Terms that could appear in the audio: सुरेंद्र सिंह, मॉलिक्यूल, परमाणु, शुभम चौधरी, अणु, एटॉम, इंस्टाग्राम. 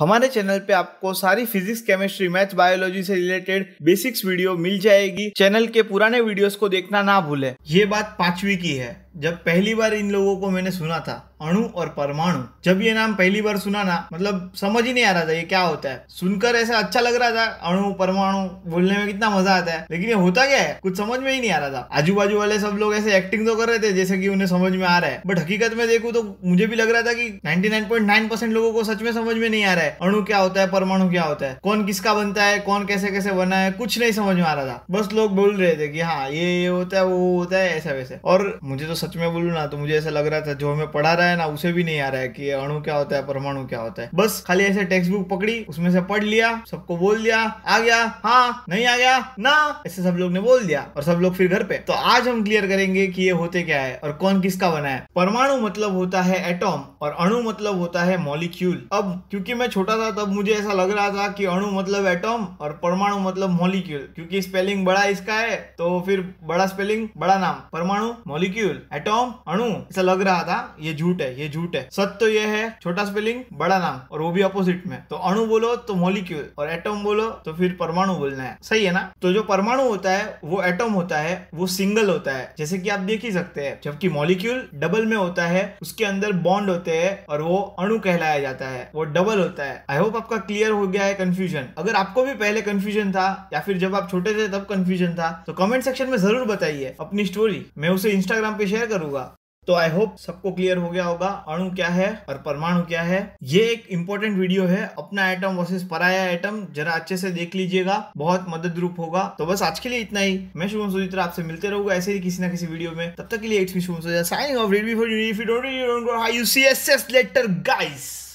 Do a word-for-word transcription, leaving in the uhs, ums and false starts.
हमारे चैनल पे आपको सारी फिजिक्स, केमिस्ट्री, मैथ, बायोलॉजी से रिलेटेड बेसिक्स वीडियो मिल जाएगी। चैनल के पुराने वीडियोस को देखना ना भूलें। ये बात पांचवी की है, जब पहली बार इन लोगों को मैंने सुना था, अणु और परमाणु। जब ये नाम पहली बार सुना ना, मतलब समझ ही नहीं आ रहा था ये क्या होता है। सुनकर ऐसा अच्छा लग रहा था, अणु परमाणु बोलने में कितना मजा आता है, लेकिन ये होता क्या है कुछ समझ में ही नहीं आ रहा था। आजू बाजू वाले सब लोग ऐसे एक्टिंग तो कर रहे थे जैसे कि उन्हें समझ में आ रहा है, बट हकीकत में देखूं तो मुझे भी लग रहा था कि ninety nine point nine percent लोगों को सच में समझ में नहीं आ रहा है अणु क्या होता है, परमाणु क्या होता है, कौन किसका बनता है, कौन कैसे कैसे बना है, कुछ नहीं समझ में आ रहा था। बस लोग बोल रहे थे कि हाँ ये ये होता है, वो होता है, ऐसा वैसे। और मुझे तो सच में बोलूं ना तो मुझे ऐसा लग रहा था जो हमें पढ़ा रहा है ना उसे भी नहीं आ रहा है कि अणु क्या होता है, परमाणु क्या होता है। बस खाली ऐसे टेक्स्ट बुक पकड़ी, उसमें से पढ़ लिया, सबको बोल दिया, आ गया, हाँ, नहीं आ गया ना, ऐसे सब लोग ने बोल दिया और सब लोग फिर घर पे। तो आज हम क्लियर करेंगे कि ये होते क्या है और कौन किसका बना है। परमाणु मतलब होता है एटॉम और अणु मतलब होता है मॉलिक्यूल। अब क्योंकि मैं छोटा था तब मुझे ऐसा लग रहा था कि अणु मतलब एटॉम और परमाणु मतलब मॉलिक्यूल, क्योंकि स्पेलिंग बड़ा इसका है तो फिर बड़ा स्पेलिंग बड़ा नाम, परमाणु मॉलिक्यूल एटॉम अणु, ऐसा लग रहा था। ये झूठ है, ये झूठ है। सच तो ये है छोटा स्पेलिंग बड़ा नाम, और वो भी अपोजिट में। तो अणु बोलो तो मॉलिक्यूल और एटॉम बोलो तो फिर परमाणु बोलना है, सही है ना। तो जो परमाणु होता है वो एटॉम होता है, वो सिंगल होता है जैसे कि आप देख ही सकते हैं, जबकि मॉलिक्यूल डबल में होता है, उसके अंदर बॉन्ड होते हैं और वो अणु कहलाया जाता है, वो डबल होता है। आई होप आपका क्लियर हो गया है कंफ्यूजन। अगर आपको भी पहले कंफ्यूजन था या फिर जब आप छोटे थे तब कंफ्यूजन था तो कमेंट सेक्शन में जरूर बताइए अपनी स्टोरी, मैं उसे इंस्टाग्राम पे शेयर करूंगा। तो आई होप सबको क्लियर हो गया होगा अणु क्या है और परमाणु क्या है। ये एक इम्पोर्टेंट वीडियो है, अपना एटम वर्सेस पराया एटम, जरा अच्छे से देख लीजिएगा, बहुत मदद रूप होगा। तो बस आज के लिए इतना ही। मैं शुभम चौधरी आपसे मिलते रहूंगा ऐसे ही किसी ना किसी वीडियो में। तब तक के लिए it's me शुभम चौधरी signing of.